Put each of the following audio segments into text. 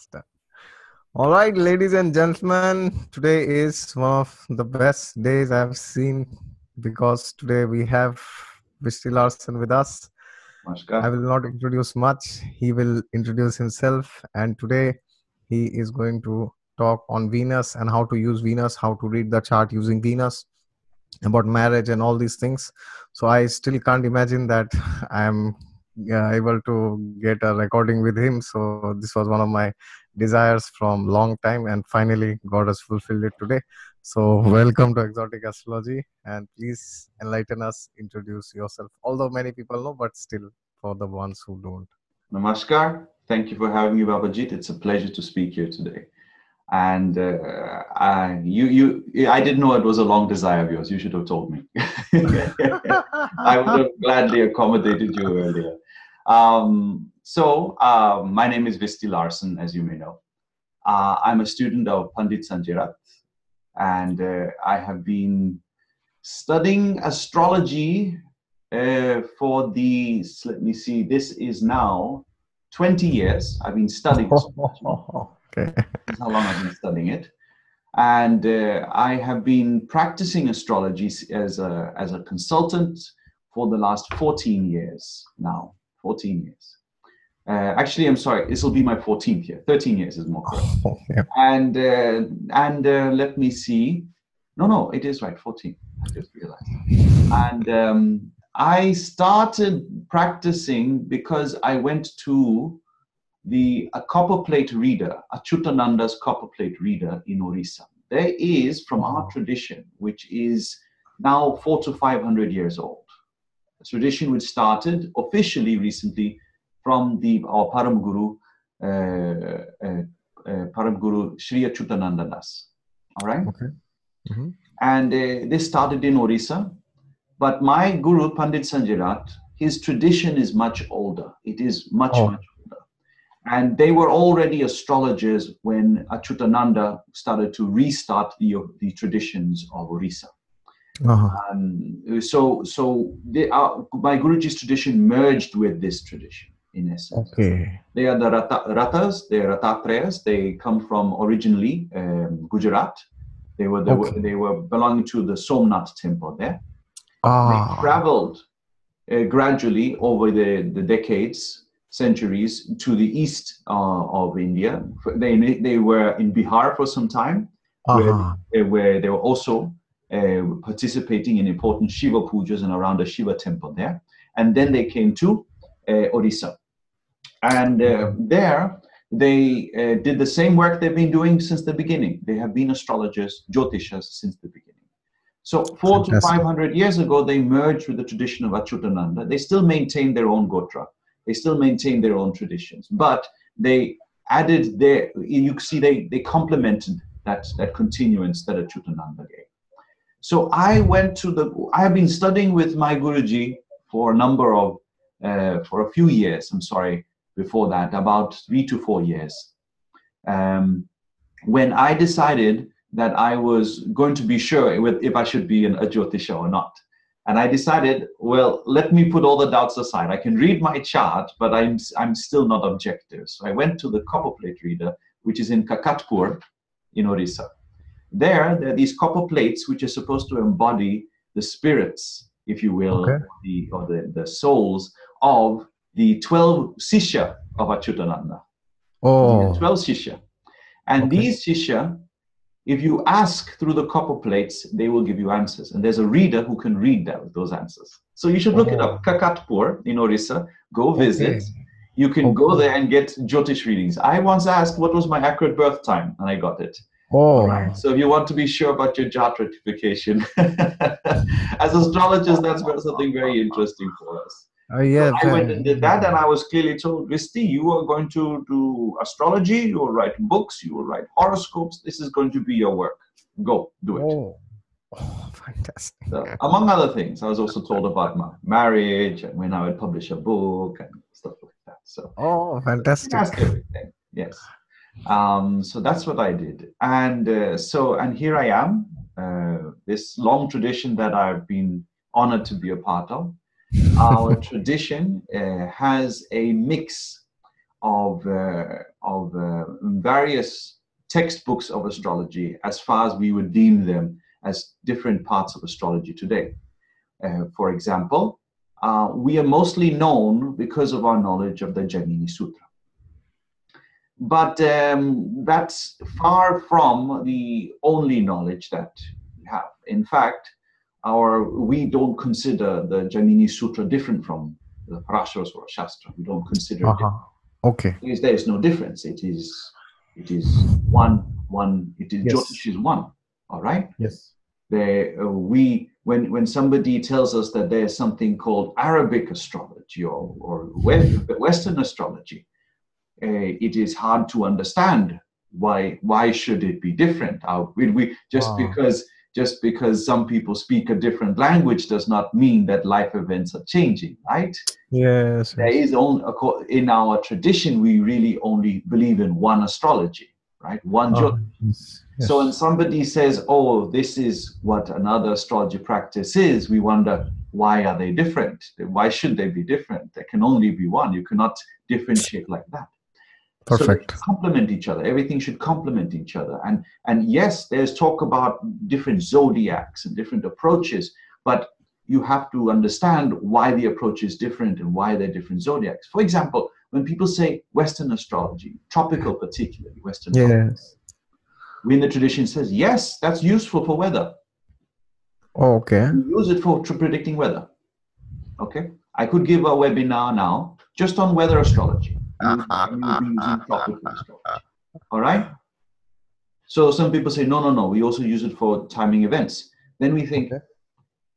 Start. All right, ladies and gentlemen, today is one of the best days I've seen because today we have Visti Larsen with us. Namaskar. I will not introduce much. He will introduce himself, and today he is going to talk on Venus and how to use Venus, how to read the chart using Venus, about marriage and all these things. So I still can't imagine that I'm able to get a recording with him. So this was one of my desires from long time, and finally God has fulfilled it today. So welcome to Exotic Astrology, and please enlighten us, introduce yourself. Although many people know, but still for the ones who don't. Namaskar. Thank you for having me, Bhabajeet. It's a pleasure to speak here today. And I didn't know it was a long desire of yours. You should have told me. I would have gladly accommodated you earlier. So my name is Visti Larsen, as you may know. I'm a student of Pandit Sanjay Rath, and I have been studying astrology for the, let me see, this is now 20 years. I've been studying astrology. Okay. That's how long I've been studying it, and I have been practicing astrology as a consultant for the last 14 years now. 14 years. Actually, I'm sorry. This will be my 14th year. 13 years is more correct. Yeah. And let me see. No, it is right. 14. I just realized. And I started practicing because I went to a copper plate reader, Achyutananda's copper plate reader in Orissa. There is, from our tradition, which is now 400 to 500 years old, a tradition which started officially recently from our Param Guru, Param Guru Sri Achyutananda Das. All right? Okay. Mm-hmm. And this started in Orissa, but my Guru, Pandit Sanjay Rath, his tradition is much older. It is much older. And they were already astrologers when Achyutananda started to restart the traditions of Orissa. Uh-huh. My Guruji's tradition merged with this tradition, in essence. Okay. They are the Rathas, they are Rathatreyas. They come from originally Gujarat. They were belonging to the Somnath temple there. Ah. They traveled gradually over the decades, centuries, to the east of India. They were in Bihar for some time, uh-huh, where they were also participating in important Shiva pujas and around a Shiva temple there. And then they came to Orissa. And there they did the same work they've been doing since the beginning. They have been astrologers, Jyotishas, since the beginning. So 400 to 500 years ago, they merged with the tradition of Achyutananda. They still maintain their own gotra. They still maintain their own traditions, but they added their, you see, they complemented that continuance that Achyutananda gave. So I have been studying with my Guruji for a few years, I'm sorry, before that, about 3 to 4 years, when I decided that I was going to be sure if I should be a Jyotisha or not. And I decided, well, let me put all the doubts aside. I can read my chart, but I'm still not objective. So I went to the copper plate reader, which is in Kakatpur, in Orissa. There are these copper plates which are supposed to embody the spirits, if you will, okay, or the souls of the 12 Sishya of Achyutananda. Oh. 12 Sishya. And okay, these Sishya, if you ask through the copper plates, they will give you answers. And there's a reader who can read those answers. So you should look it up. Kakatpur in Orissa. Go visit. Okay. You can go there and get Jyotish readings. I once asked what was my accurate birth time, and I got it. Oh. Right. So if you want to be sure about your jatratification, as astrologers, that's something very interesting for us. Yes, so I went and did that, and I was clearly told, Visti, you are going to do astrology, you will write books, you will write horoscopes, this is going to be your work. Go, do it. Oh, fantastic. So, among other things, I was also told about my marriage, and when I would publish a book, and stuff like that. So, oh, fantastic. Everything. Yes. So that's what I did. And and here I am, this long tradition that I've been honored to be a part of. Our tradition has a mix of various textbooks of astrology, as far as we would deem them as different parts of astrology today. For example, we are mostly known because of our knowledge of the Jaimini Sutra. But that's far from the only knowledge that we have. In fact, we don't consider the Jaimini Sutra different from the Parashara or Shastra. We don't consider it different. Okay. Because there is no difference. It is one. It is, yes. Jyotish is one. All right. Yes. When somebody tells us that there is something called Arabic astrology or Western astrology, it is hard to understand why should it be different. Just because some people speak a different language does not mean that life events are changing, right? Yes. There is only, in our tradition, we really only believe in one astrology, right? One Jyotish. Yes. So when somebody says, oh, this is what another astrology practice is, we wonder, why are they different? Why should they be different? There can only be one. You cannot differentiate like that. Perfect. So they complement each other. Everything should complement each other. And yes, there's talk about different zodiacs and different approaches, but you have to understand why the approach is different and why they're different zodiacs. For example, when people say Western astrology, tropical particularly, Western astrology, when the tradition says, yes, that's useful for weather. Okay. You use it for predicting weather. Okay. I could give a webinar now just on weather astrology. All right. So some people say no, we also use it for timing events. Then we think,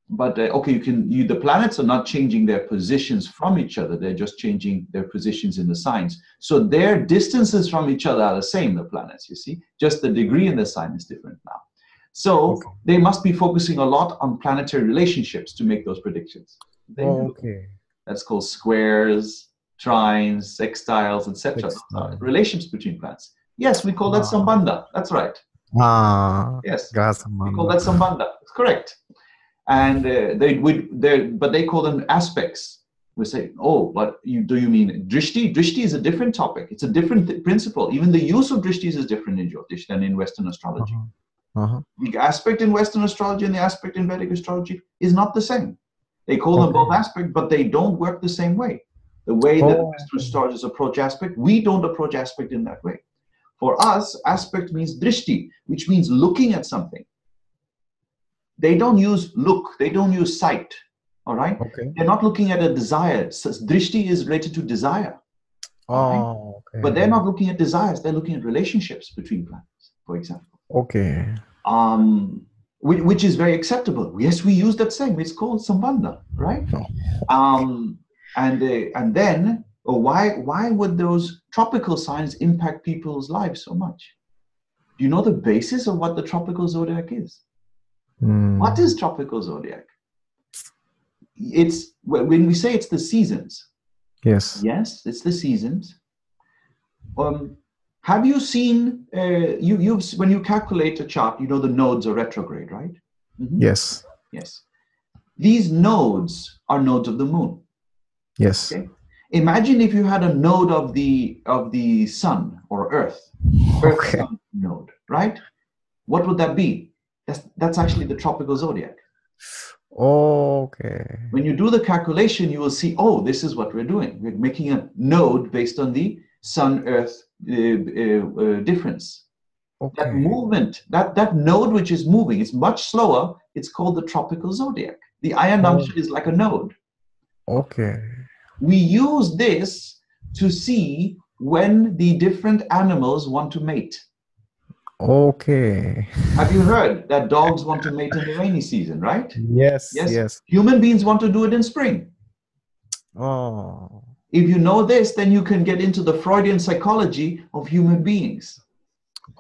the planets are not changing their positions from each other, they're just changing their positions in the signs, so their distances from each other are the same, the planets, you see, just the degree in the sign is different now. So they must be focusing a lot on planetary relationships to make those predictions. That's called squares, trines, sextiles, etc. Relations between planets. Yes, we call that Sambanda. That's right. Yes, Sambanda. We call that Sambanda. It's correct. And they call them aspects. We say, do you mean Drishti? Drishti is a different topic. It's a different principle. Even the use of Drishti is different in Jyotish than in Western astrology. The aspect in Western astrology and the aspect in Vedic astrology is not the same. They call them both aspects, but they don't work the same way. The way that Western astrologers approach aspect, we don't approach aspect in that way. For us, aspect means drishti, which means looking at something. They don't use look, they don't use sight, all right? They're not looking at a desire. Drishti is related to desire. But they're not looking at desires, they're looking at relationships between planets, for example. Which is very acceptable. Yes, we use that saying, it's called Sambanda, right? Why would those tropical signs impact people's lives so much? Do you know the basis of what the tropical zodiac is? What is tropical zodiac? It's when we say it's the seasons. Yes. Yes, it's the seasons. Have you seen when you calculate a chart, you know the nodes are retrograde, right? Yes. Yes. These nodes are nodes of the moon. Yes. Okay. Imagine if you had a node of the sun or Earth sun node, right? What would that be? That's actually the tropical zodiac. Okay. When you do the calculation, you will see, this is what we're doing. We're making a node based on the sun-Earth difference. That movement, that node which is moving, is much slower. It's called the tropical zodiac. The Ayanamsha is like a node. We use this to see when the different animals want to mate. Have you heard that dogs want to mate in the rainy season, right? Yes. Human beings want to do it in spring. If you know this, then you can get into the Freudian psychology of human beings.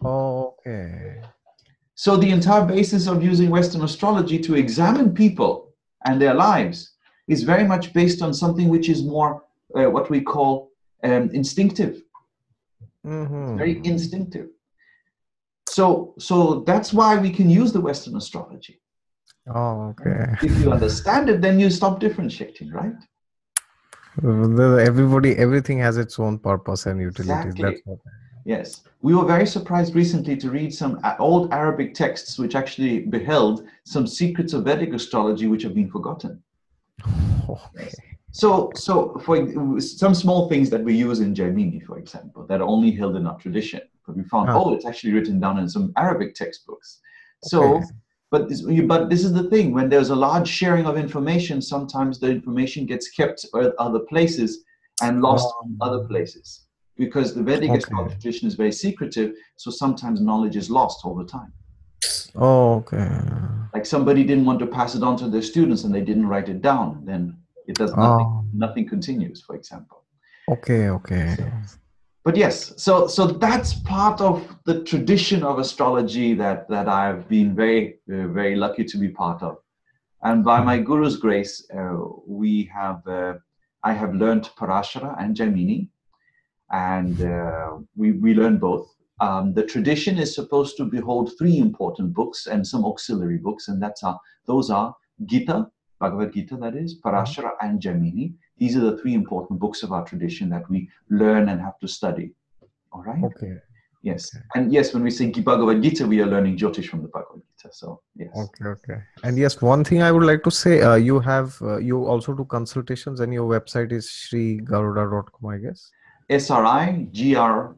So the entire basis of using Western astrology to examine people and their lives is very much based on something which is more what we call instinctive. It's very instinctive. So that's why we can use the Western astrology. If you understand it, then you stop differentiating, right? Everything has its own purpose and utilities. Exactly. That's what I mean. Yes. We were very surprised recently to read some old Arabic texts which actually beheld some secrets of Vedic astrology which have been forgotten. Okay. So for some small things that we use in Jaimini, for example, that are only held in our tradition, but we found, oh, it's actually written down in some Arabic textbooks. So, okay. But this is the thing, when there's a large sharing of information, sometimes the information gets kept at other places and lost in other places. Because the Vedic astrology tradition is very secretive, so sometimes knowledge is lost all the time. Oh, okay. Like somebody didn't want to pass it on to their students and they didn't write it down, then it does nothing. Nothing continues, for example. Okay, okay. So, but yes, so that's part of the tradition of astrology that I've been very, very lucky to be part of. And by my guru's grace, I have learned Parashara and Jaimini. And we learn both. The tradition is supposed to behold three important books and some auxiliary books, and those are Gita, Bhagavad Gita, that is, Parashara and Jaimini. These are the three important books of our tradition that we learn and have to study. All right? Okay. Yes. Okay. And yes, when we say Bhagavad Gita, we are learning Jyotish from the Bhagavad Gita. So, yes. Okay, okay. And yes, one thing I would like to say, you also do consultations, and your website is SriGaruda.com, I guess. SriGaruda.com.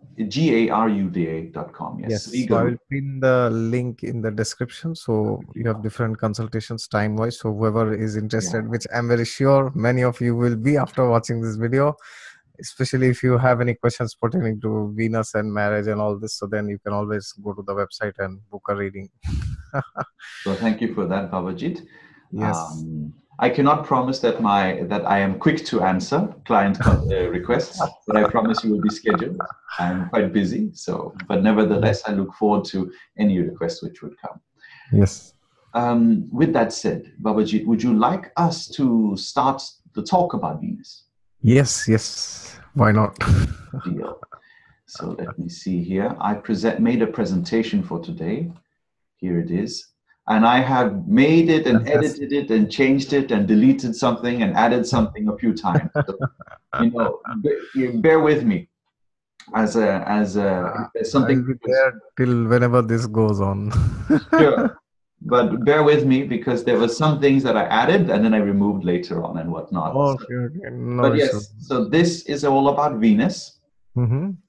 Yes, yes, so I will pin the link in the description. So you have different consultations time-wise. So whoever is interested, which I'm very sure many of you will be after watching this video, especially if you have any questions pertaining to Venus and marriage and all this, so then you can always go to the website and book a reading. So thank you for that, Babajeet. Yes. I cannot promise that I am quick to answer client requests, but I promise you will be scheduled. I'm quite busy, but nevertheless, I look forward to any requests which would come. Yes. With that said, Babajeet, would you like us to start the talk about Venus? Yes, yes. Why not? Deal. So let me see here. I made a presentation for today. Here it is. And I have made it and edited it and changed it and deleted something and added something a few times. So, bear with me as something. I'll be there till whenever this goes on. Sure, but bear with me because there were some things that I added and then I removed later on and whatnot. Oh, so. Okay. No, but yes, so this is all about Venus,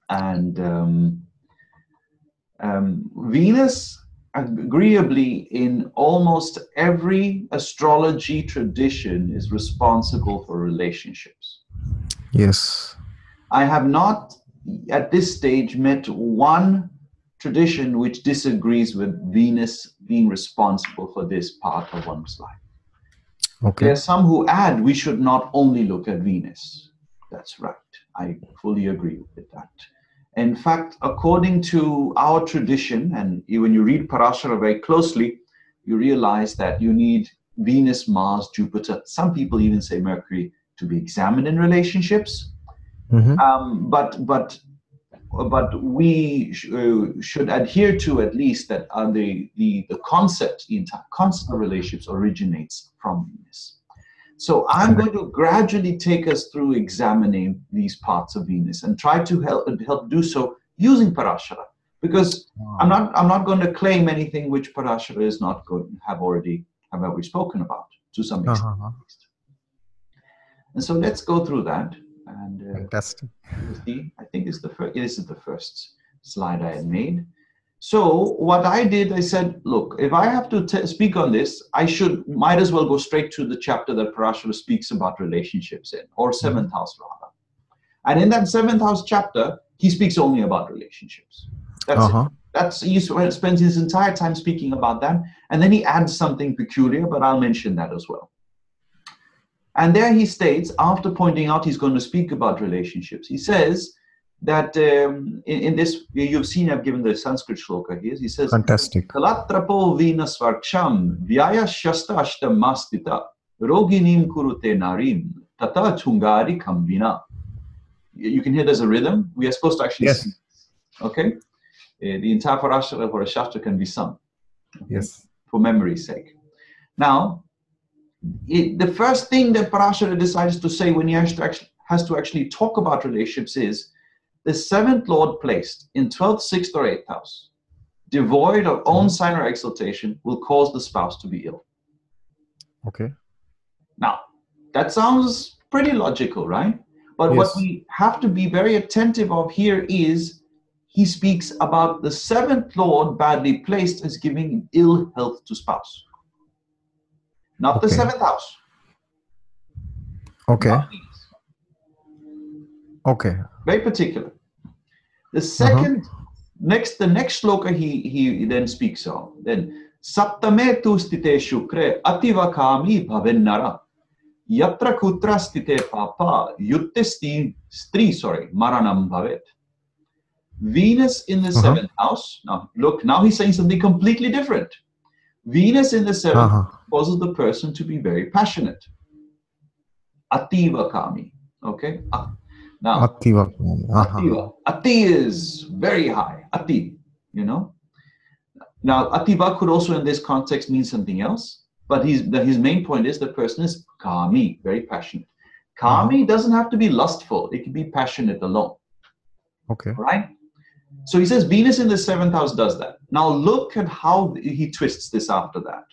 and Venus. Agreeably, in almost every astrology tradition, is responsible for relationships. Yes. I have not, at this stage, met one tradition which disagrees with Venus being responsible for this part of one's life. Okay. There are some who add we should not only look at Venus. That's right. I fully agree with that. In fact, according to our tradition, and when you read Parashara very closely, you realize that you need Venus, Mars, Jupiter, some people even say Mercury, to be examined in relationships. But we should adhere to at least that the entire concept of relationships originates from Venus. So I'm going to gradually take us through examining these parts of Venus and try to help do so using Parashara, because I'm not going to claim anything which Parashara is not going to have already spoken about to some extent. And so let's go through that. And fantastic. I think this is the first slide I had made. So what I did, I said, look, if I have to speak on this, I might as well go straight to the chapter that Parashara speaks about relationships in, or 7th house rather. And in that 7th house chapter, he speaks only about relationships. That's it. He spends his entire time speaking about that. And then he adds something peculiar, but I'll mention that as well. And there he states, after pointing out he's going to speak about relationships, he says that in this, you've seen I've given the Sanskrit shloka here. He says, fantastic. Kalatrapo Venus Varksham, Vyaya Shasta Ashta Mastita, Roginim Kurute Narim, Tata Chungari Kamvina. You can hear there's a rhythm. We are supposed to actually sing. Okay? The entire Parashara can be sung. Yes. For memory's sake. Now, the first thing that Parashara decides to say when he has to actually has to actually talk about relationships is the seventh lord placed in 12th, 6th, or 8th house, devoid of own sign or exaltation, will cause the spouse to be ill. Okay. Now, that sounds pretty logical, right? But yes, what we have to be very attentive of here is he speaks about the seventh lord badly placed as giving ill health to spouse. Not the seventh house. Okay. Okay. Very particular. The second, the next shloka he then speaks of, then Saptame tu stite shukre ativakami bhavennara yatra kutra stite papa yuttesti stri maranam bhavet. Venus in the seventh house. Now look, now he's saying something completely different. Venus in the seventh causes the person to be very passionate. Ativakami. Okay. Now, Ati is very high. Ati, you know. Now, Ativa could also in this context mean something else, but his main point is the person is Kami, very passionate. Kami doesn't have to be lustful. It can be passionate alone. Okay. Right? So he says Venus in the seventh house does that. Now look at how he twists this after that.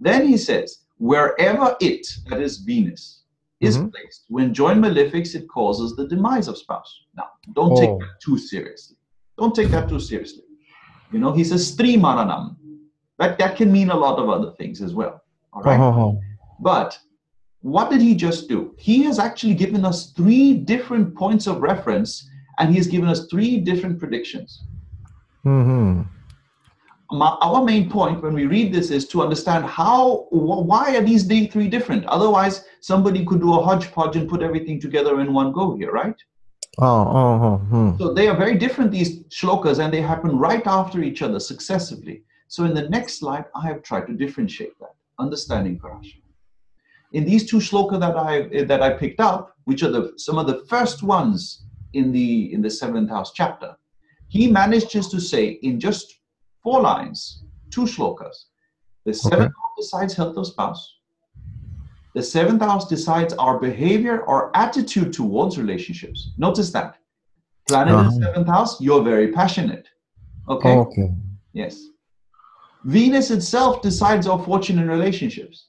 Then he says, wherever it, that is Venus, is placed, when joined malefics, it causes the demise of spouse. Now, don't take that too seriously. Don't take that too seriously. You know, he says, Stri maranam. That can mean a lot of other things as well. All right? But what did he just do? He has actually given us three different points of reference, and he has given us three different predictions. Our main point when we read this is to understand how, why are these three different? Otherwise, somebody could do a hodgepodge and put everything together in one go here, right? So they are very different, these shlokas, and they happen right after each other successively. So in the next slide, I have tried to differentiate that, understanding Parashara. In these two shlokas that I picked up, which are some of the first ones in the seventh house chapter, he manages to say in just 4 lines, 2 shlokas. The seventh house decides health of spouse. The seventh house decides our behavior or attitude towards relationships. Notice that. Planet in the seventh house, you're very passionate. Okay? Yes. Venus itself decides our fortune in relationships.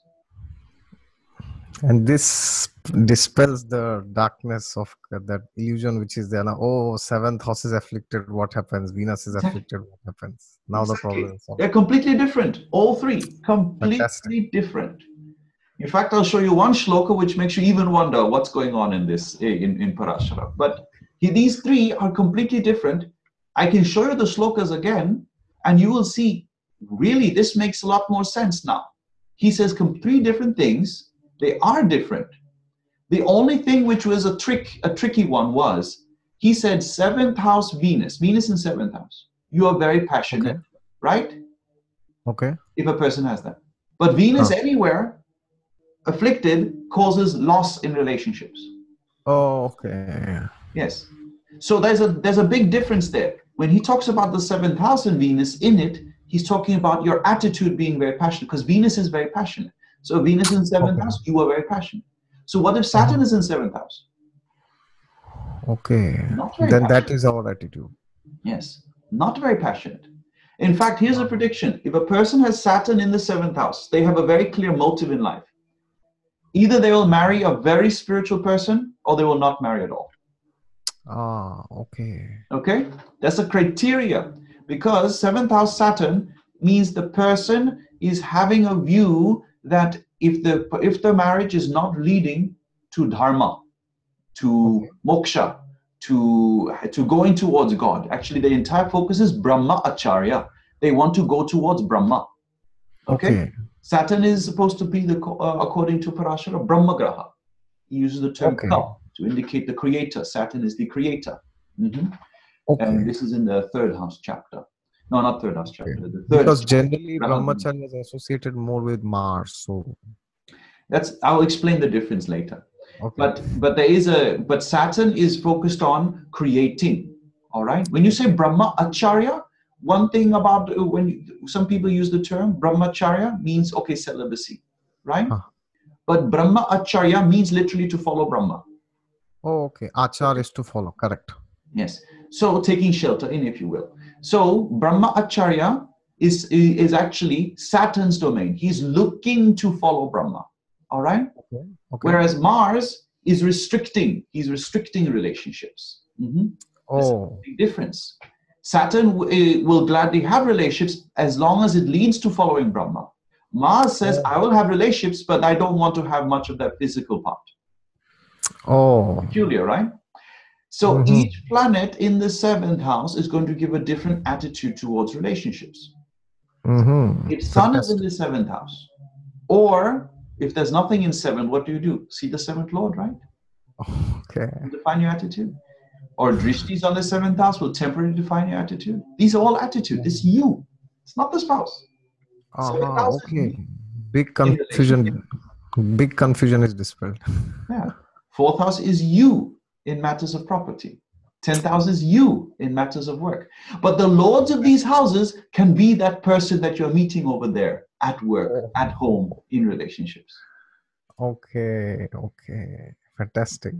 And this dispels the darkness of that illusion which is there now. Oh, seventh house is afflicted, what happens? Venus is afflicted, what happens? Now the problem is solved. They're completely different. All three. Completely different. In fact, I'll show you one shloka which makes you even wonder what's going on in this, in Parashara. But these three are completely different. I can show you the shlokas again and you will see, really, this makes a lot more sense now. He says three different things. They are different. The only thing which was a tricky one was, he said, seventh house Venus in seventh house. You are very passionate, right? Okay. If a person has that. But Venus anywhere, afflicted, causes loss in relationships. Yes. So there's a big difference there. When he talks about the seventh house and Venus in it, he's talking about your attitude being very passionate, because Venus is very passionate. So Venus in 7th house, you are very passionate. So what if Saturn is in 7th house? Then passionate. That is our attitude. Yes. Not very passionate. In fact, here's a prediction. If a person has Saturn in the 7th house, they have a very clear motive in life. Either they will marry a very spiritual person or they will not marry at all. Okay? That's a criteria. Because 7th house Saturn means the person is having a view that if the marriage is not leading to dharma, to moksha, to going towards God, actually the entire focus is Brahmacharya. They want to go towards Brahma. Okay. Saturn is supposed to be according to Parashara, Brahma Graha. He uses the term Ka to indicate the creator. Saturn is the creator. And this is in the third house chapter. No, not third house chapter. The third, because generally Brahmacharya is associated more with Mars. So I'll explain the difference later. But but Saturn is focused on creating. All right. When you say Brahmacharya, one thing about some people use the term Brahmacharya means celibacy, right? But Brahmacharya means literally to follow Brahma. Oh, okay. Achar is to follow. Correct. Yes. So taking shelter in, if you will. So Brahmacharya is actually Saturn's domain. He's looking to follow Brahma. All right. Okay. Okay. Whereas Mars is restricting. He's restricting relationships. Mm-hmm. Oh, big difference. Saturn will gladly have relationships as long as it leads to following Brahma. Mars says, I will have relationships, but I don't want to have much of that physical part. Oh. Peculiar, right? So each planet in the seventh house is going to give a different attitude towards relationships. If Sun is in the seventh house, or if there's nothing in seventh, what do you do? See the seventh lord, right? Okay. Define your attitude. Or Drishti's on the seventh house will temporarily define your attitude. These are all attitude. It's you. It's not the spouse. Okay. Big confusion. Big confusion is dispelled. Yeah. Fourth house is you in matters of property. 10th house is you in matters of work. But the lords of these houses can be that person that you're meeting over there at work, at home, in relationships. Okay. Okay. Fantastic.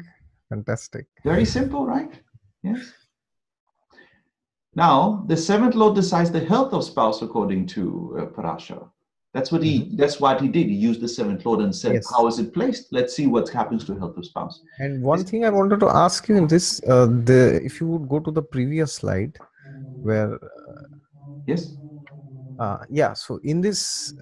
Fantastic. Very simple, right? Yes. Now, the seventh lord decides the health of spouse according to Parashara. That's what he. That's what he did. He used the seventh lord and said, "How is it placed? Let's see what happens to health of spouse." And one thing I wanted to ask you in this, if you would go to the previous slide, where so in this,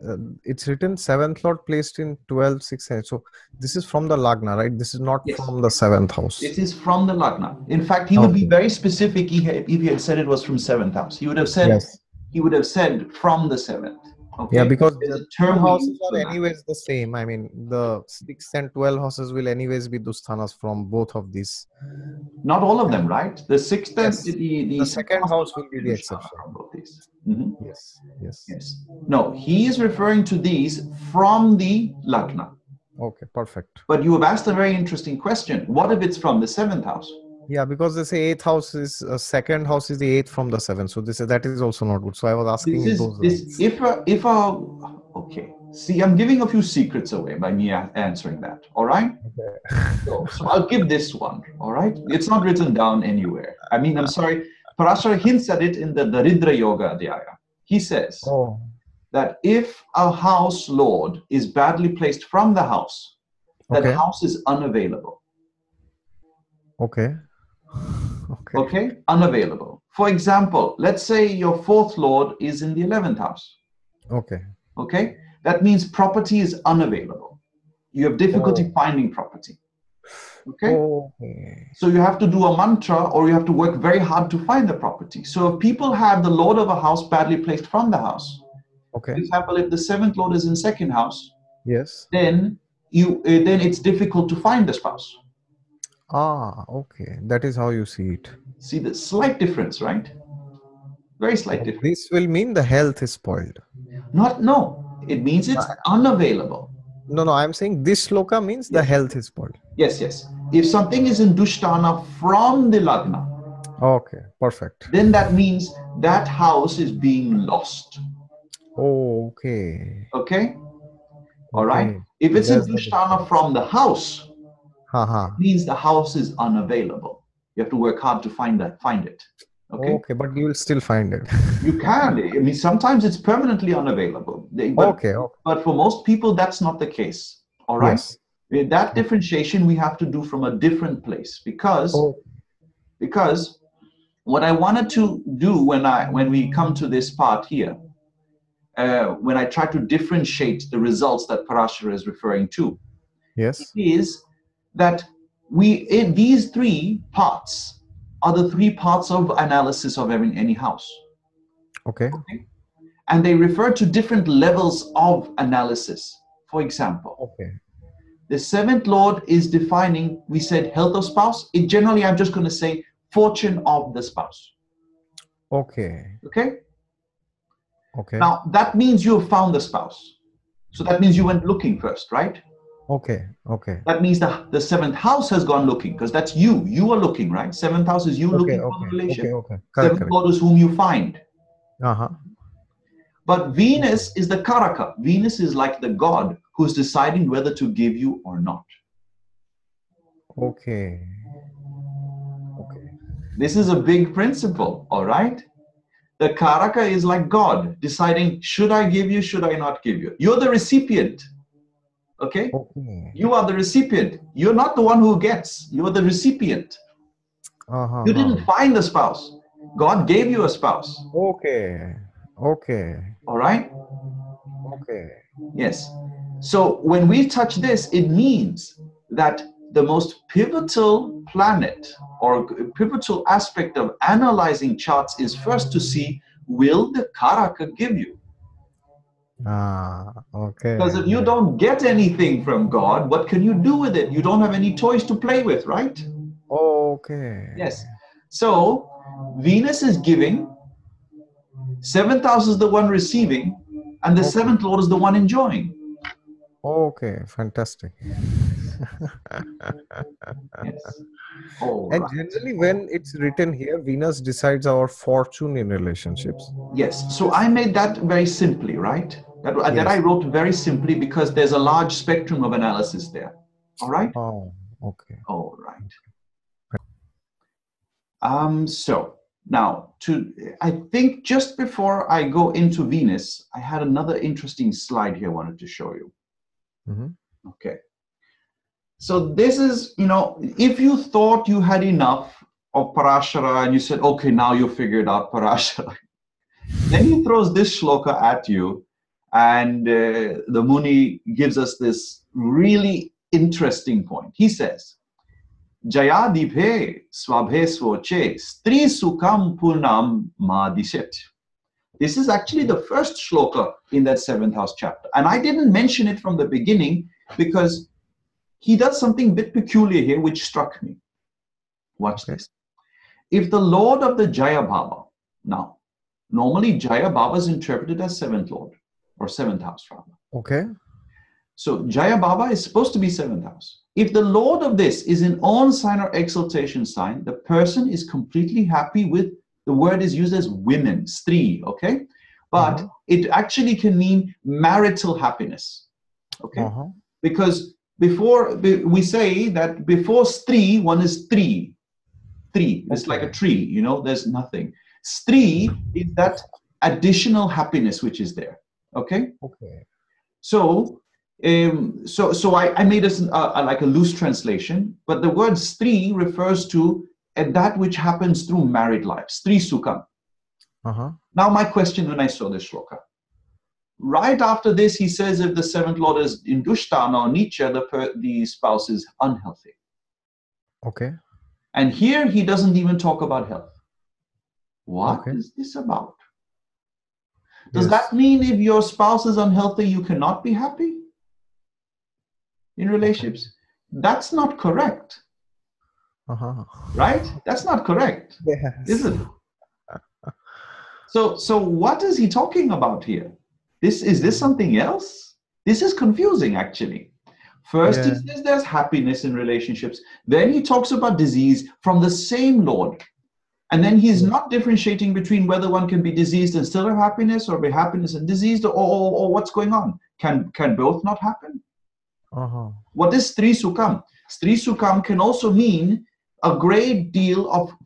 it's written seventh lord placed in 12, 6, 8. So this is from the Lagna, right? This is not from the seventh house. It is from the Lagna. In fact, he would be very specific if he had said it was from seventh house. He would have said from the seventh. Okay. Yeah, because the term houses are anyways the same. I mean, the 6th and 12th houses will anyways be Dusthanas from both of these. Not all of them, right? The 6th and the 2nd house will be the exception. From both these. Mm-hmm. Yes, yes. Yes. No, he is referring to these from the Lagna. Okay, perfect. But you have asked a very interesting question. What if it's from the 7th house? Yeah, because they say 8th house is, 2nd house is the 8th from the 7th. So this is, that is also not good. So I was asking those. Okay. See, I'm giving a few secrets away by me answering that. All right. Okay. So I'll give this one. All right. It's not written down anywhere. I mean, I'm sorry. Parashara hints at it in the Daridra Yoga Adhyaya. He says that if a house lord is badly placed from the house, that house is unavailable. Okay. Okay. Okay, unavailable. For example, let's say your fourth lord is in the 11th house. Okay. Okay, that means property is unavailable. You have difficulty finding property. Okay? So you have to do a mantra or you have to work very hard to find the property. So if people have the lord of a house badly placed from the house, for example, if the seventh lord is in second house, then you then it's difficult to find the spouse. Ah, okay. That is how you see it. See the slight difference, right? Very slight difference. This will mean the health is spoiled. No. It means it's unavailable. No. I'm saying this shloka means the health is spoiled. Yes, yes. If something is in Dushtana from the Lagna. Okay, perfect. Then that means that house is being lost. Okay. Okay? Alright? Okay. If it's in Dushtana from the house, it means the house is unavailable. You have to work hard to find it. Okay. Okay, but you will still find it. You can. I mean, sometimes it's permanently unavailable. But for most people, that's not the case. All right. Yes. With that differentiation we have to do from a different place because what I wanted to do when we come to this part here, when I try to differentiate the results that Parashara is referring to, it is that these three parts are the three parts of analysis of any house. Okay. And they refer to different levels of analysis. For example, the seventh lord is defining, we said, health of spouse. It generally, I'm just going to say, fortune of the spouse. Okay. Now, that means you have found the spouse. So that means you went looking first, right? Okay. That means the seventh house has gone looking because that's you. You are looking, right? Seventh house is you looking for the relation. Seventh lord is whom you find. But Venus is the Karaka. Venus is like the god who's deciding whether to give you or not. Okay. This is a big principle, all right? The Karaka is like God deciding, should I give you, should I not give you? You're the recipient, okay? You are the recipient. You're not the one who gets. You are the recipient. You didn't find a spouse. God gave you a spouse. Okay, okay. All right? Okay. Yes. So when we touch this, it means that the most pivotal planet or pivotal aspect of analyzing charts is first to see, will the Karaka give you? Ah, okay. Because if you don't get anything from God, what can you do with it? You don't have any toys to play with, right? Okay. Yes. So Venus is giving, seventh house is the one receiving, and the seventh lord is the one enjoying. Okay, fantastic. Yes. Oh, and right. Generally when it's written here, Venus decides our fortune in relationships. Yes, so I made that very simply, right? That I wrote very simply because there's a large spectrum of analysis there. All right? Oh, okay. All right. So now, I think just before I go into Venus, I had another interesting slide here I wanted to show you. Mm-hmm. Okay. So this is, you know, if you thought you had enough of Parashara and you said, okay, now you figured out Parashara. Then he throws this shloka at you and the Muni gives us this really interesting point. He says, Jaya Deepa swabhe swoche Stree sukam punam madishet. This is actually the first shloka in that 7th house chapter. And I didn't mention it from the beginning because he does something a bit peculiar here which struck me. Watch this. If the lord of the Jaya Bhava, now, normally Jaya Bhava is interpreted as 7th lord or 7th house rather. Okay. So Jaya Bhava is supposed to be 7th house. If the lord of this is in own sign or exaltation sign, the person is completely happy with, the word is used as women, stri, okay? But it actually can mean marital happiness, okay? Because before, we say that before stri, one is tri. Tri, it's like a tree, you know, there's nothing. Stri is that additional happiness which is there, okay? Okay. So, I made this like a loose translation, but the word stri refers to that which happens through married life, Stree Sukha. Now my question when I saw this shloka, right after this he says if the 7th lord is in Dushtana or Nicha, the spouse is unhealthy. Okay. And here he doesn't even talk about health. What is this about? Does that mean if your spouse is unhealthy you cannot be happy in relationships? That's not correct. Right? That's not correct, is it? So what is he talking about here? Is this something else? This is confusing actually. First he says there's happiness in relationships. Then he talks about disease from the same lord. And then he's not differentiating between whether one can be diseased and still have happiness or be happiness and diseased or what's going on. Can both not happen? What is Stree Sukam? Stree Sukam can also mean a great deal of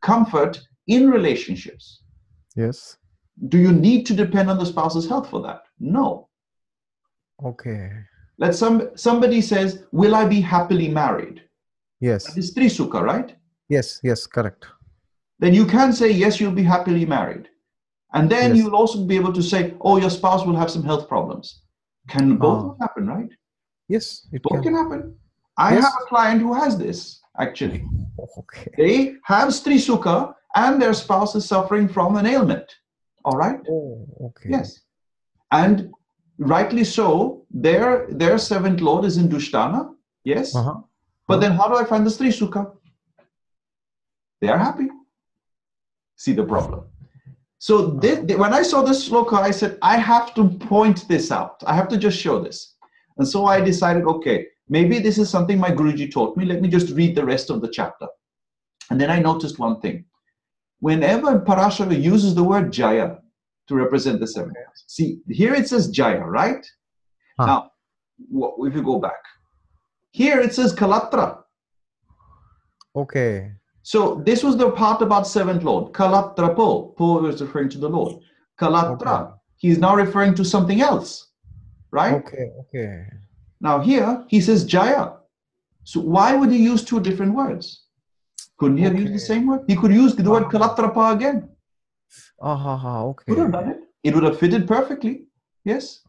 comfort in relationships. Yes. Do you need to depend on the spouse's health for that? No. Okay. Let somebody says, will I be happily married? Yes. That is Stree Sukha, right? Yes, yes, correct. Then you can say, yes, you'll be happily married. And then you'll also be able to say, oh, your spouse will have some health problems. Can both happen, right? Yes. Both can happen. I have a client who has this, actually. Okay. They have Stree Sukha and their spouse is suffering from an ailment. All right? Oh, okay. Yes. And rightly so, their 7th lord is in Dushtana. Yes. But then how do I find the Stree Sukha? They are happy. See the problem. So when I saw this shloka, I said, I have to point this out. I have to just show this. And so I decided, okay, maybe this is something my Guruji taught me. Let me just read the rest of the chapter. And then I noticed one thing. Whenever Parashara uses the word Jaya to represent the 7th house. See, here it says Jaya, right? Now, if you go back. Here it says Kalatra. Okay. So this was the part about seventh Lord. Kalatrapo, Po was referring to the Lord. Kalatra, okay. He is now referring to something else, right? Okay, okay. Now here, he says Jaya. So why would he use two different words? Couldn't he have used the same word? He could use the word Kalatrapa again. Okay. Could have done it. It would have fitted perfectly. Yes.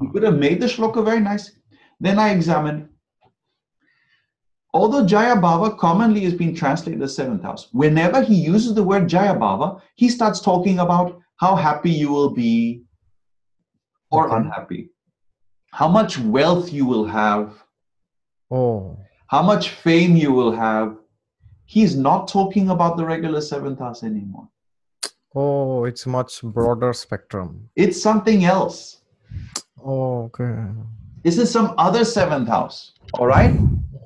He could have made the shloka very nice. Then I examined. Although Jaya Bhava commonly is being translated as seventh house, whenever he uses the word Jaya Bhava, he starts talking about how happy you will be or unhappy, how much wealth you will have, how much fame you will have. He's not talking about the regular seventh house anymore. Oh, it's much broader spectrum. It's something else. Oh, okay. This is some other seventh house. All right.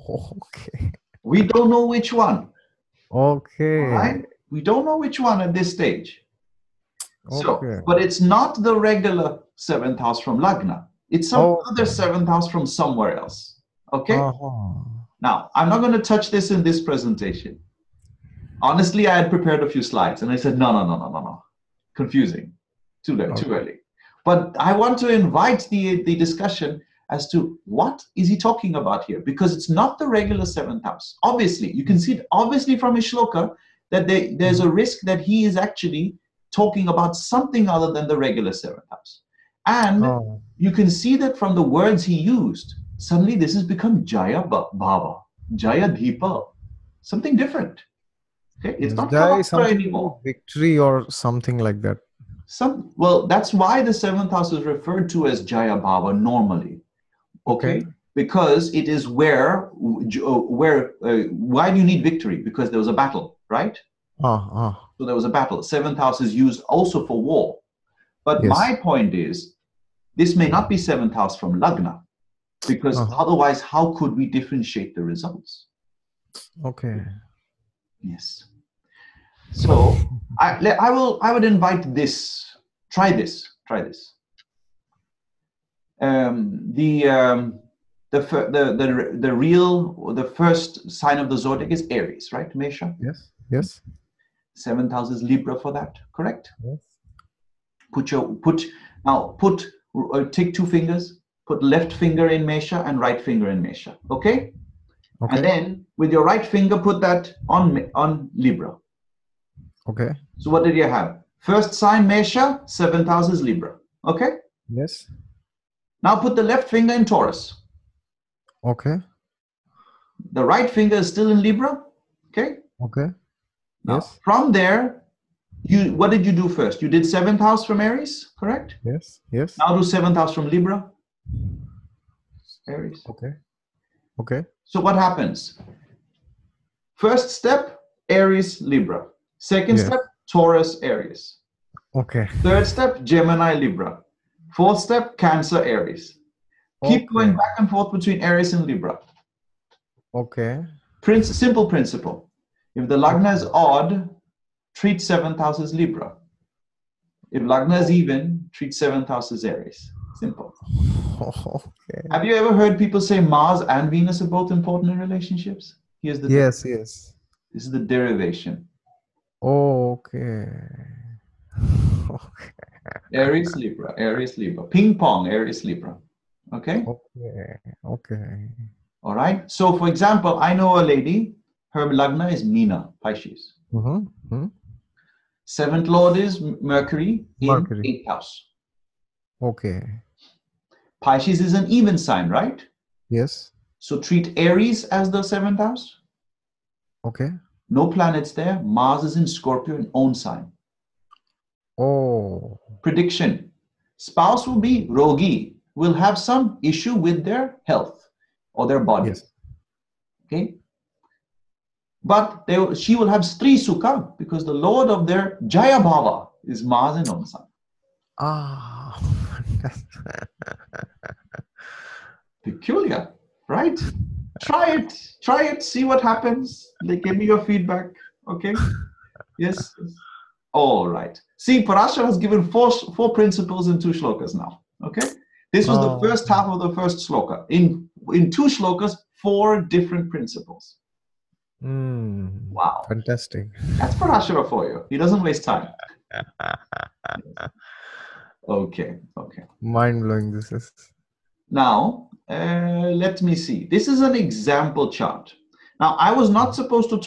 Okay. We don't know which one. Okay. All right. We don't know which one at this stage. Okay. So, but it's not the regular seventh house from Lagna. It's some other seventh house from somewhere else. Okay. Now, I'm not going to touch this in this presentation. Honestly, I had prepared a few slides and I said, no. Confusing. Too late, too early. But I want to invite the discussion as to what is he talking about here? Because it's not the regular seventh house. Obviously, you can see it obviously from his shloka that there's a risk that he is actually talking about something other than the regular seventh house. And you can see that from the words he used. Suddenly this has become Jaya Bhava, Jaya Deepa, something different. Okay, it's not Kalatra anymore. Victory or something like that. Well, that's why the seventh house is referred to as Jaya Bhava normally. Okay, because it is why do you need victory? Because there was a battle, right? So there was a battle. Seventh house is used also for war. But my point is, this may not be seventh house from Lagna. Because otherwise, how could we differentiate the results? Okay. Yes. So I would invite this. Try this. The first sign of the zodiac is Aries, right, Mesha? Yes. Yes. Seventh house is Libra for that, correct? Yes. Take two fingers. Put left finger in Mesha and right finger in Mesha, okay? And then with your right finger, put that on Libra. Okay. So what did you have? First sign Mesha, seventh house is Libra, okay? Yes. Now put the left finger in Taurus. Okay. The right finger is still in Libra, okay? Okay. Now, from there, what did you do first? You did seventh house from Aries, correct? Yes, yes. Now do seventh house from Libra. Aries. Okay. So what happens? First step, Aries, Libra. Second step, Taurus, Aries. Okay. Third step, Gemini, Libra. Fourth step, Cancer, Aries. Keep going back and forth between Aries and Libra. Okay. Simple principle. If the Lagna is odd, treat seventh house as Libra. If Lagna is even, treat seventh house as Aries. Simple. Okay. Have you ever heard people say Mars and Venus are both important in relationships? Here's the yes. This is the derivation. Okay. Aries, Libra. Aries, Libra. Ping pong. Aries, Libra. Okay? Okay. All right. So, for example, I know a lady. Her Lagna is Meena, Pisces. Seventh Lord is Mercury in 8th house. Okay. Pisces is an even sign, right? Yes. So treat Aries as the seventh house. Okay. No planets there. Mars is in Scorpio, in own sign. Prediction. Spouse will be rogi, will have some issue with their health or their body. Yes. Okay. But she will have Stree Sukha because the Lord of their Jaya Bhava is Mars in own sign. Peculiar, right? Try it, see what happens. Give me your feedback, okay? Yes. All right. See, Parashara has given four principles in two shlokas now, okay? This was the first half of the first shloka. In two shlokas, four different principles. Wow. Fantastic. That's Parashara for you. He doesn't waste time. Okay. Mind-blowing this is. Now, let me see. This is an example chart. Now, I was not supposed to talk